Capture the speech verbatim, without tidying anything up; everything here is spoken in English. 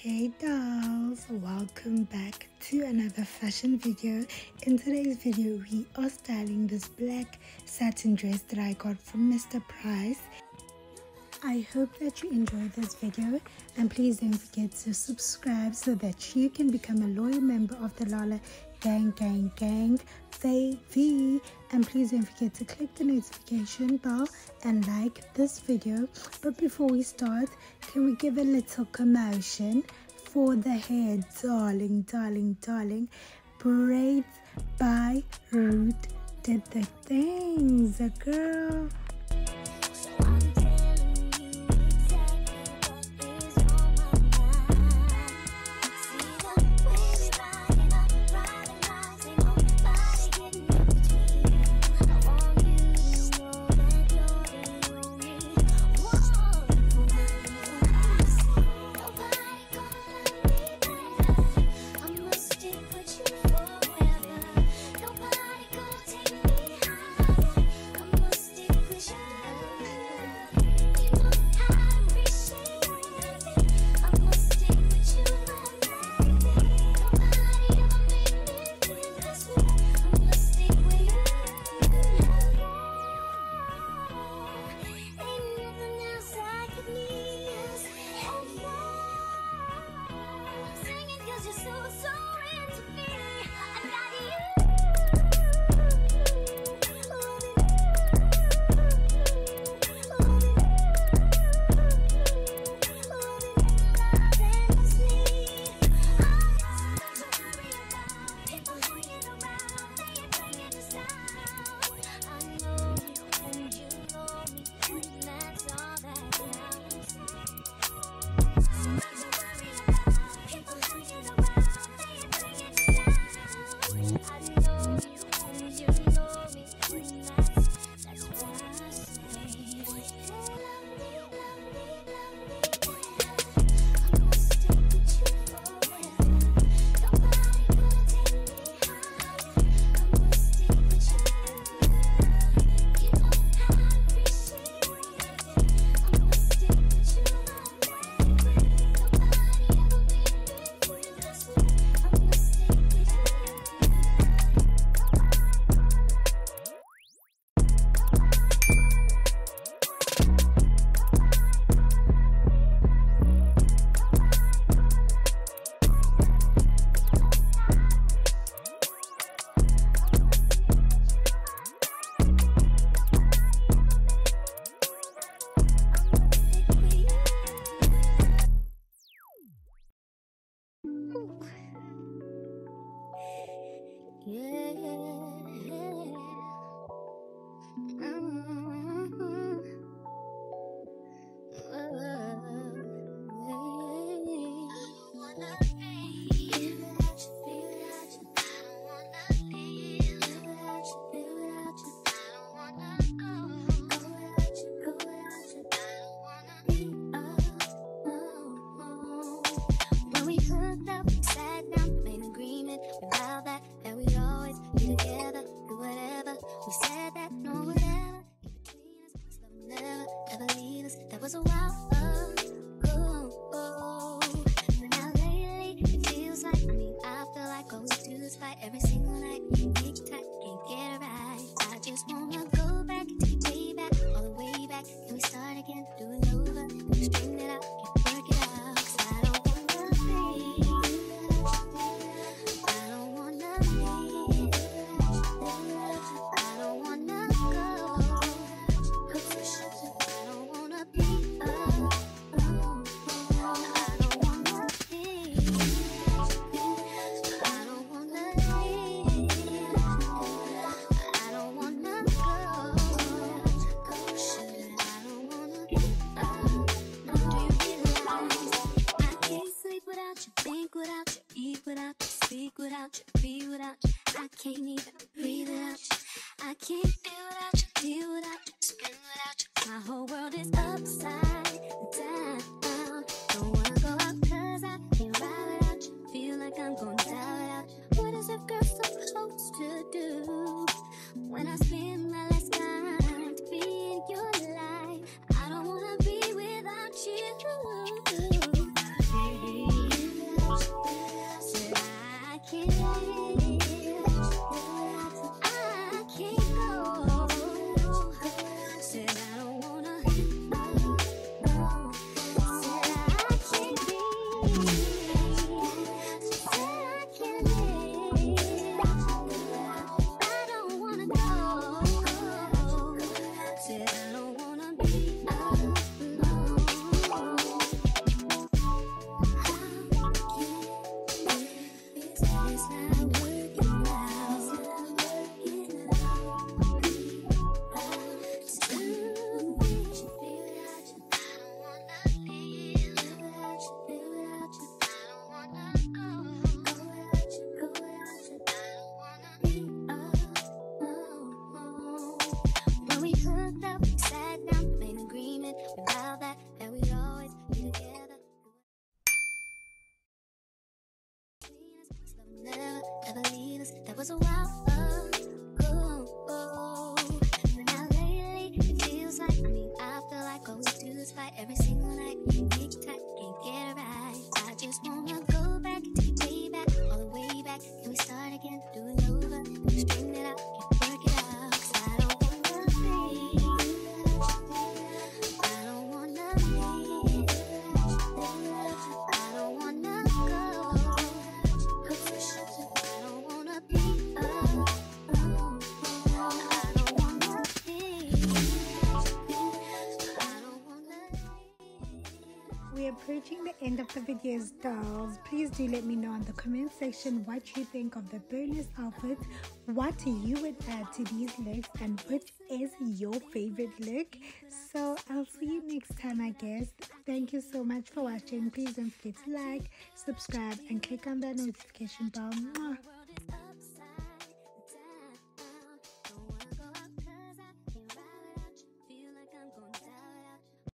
Hey dolls, welcome back to another fashion video. In today's video we are styling this black satin dress that I got from Mister Price. I hope that you enjoyed this video, and please don't forget to subscribe so that you can become a loyal member of the Lala Gang Gang Gang baby, and please don't forget to click the notification bell and like this video. But before we start, can we give a little commotion for the hair? Darling, darling, darling, braids by Root did the things, a girl. Baby, was a while ago. But now lately, it feels like, I mean, I feel like I always do this fight every single night. Each time, can't get it right. I just wanna go back, take way back, all the way back. Can we start again, do it over, can we straighten it out, can't work it out. Cause I don't wanna fade, I don't wanna leave, I don't wanna go, I don't wanna be alone, I don't wanna leave, I don't wanna leave. We are approaching the end of the videos, dolls. Please do let me know in the comment section what you think of the bonus outfits. What you would add to these looks and which is your favorite look. So I'll see you next time, I guess. Thank you so much for watching. Please don't forget to like, subscribe and click on that notification bell. Mwah.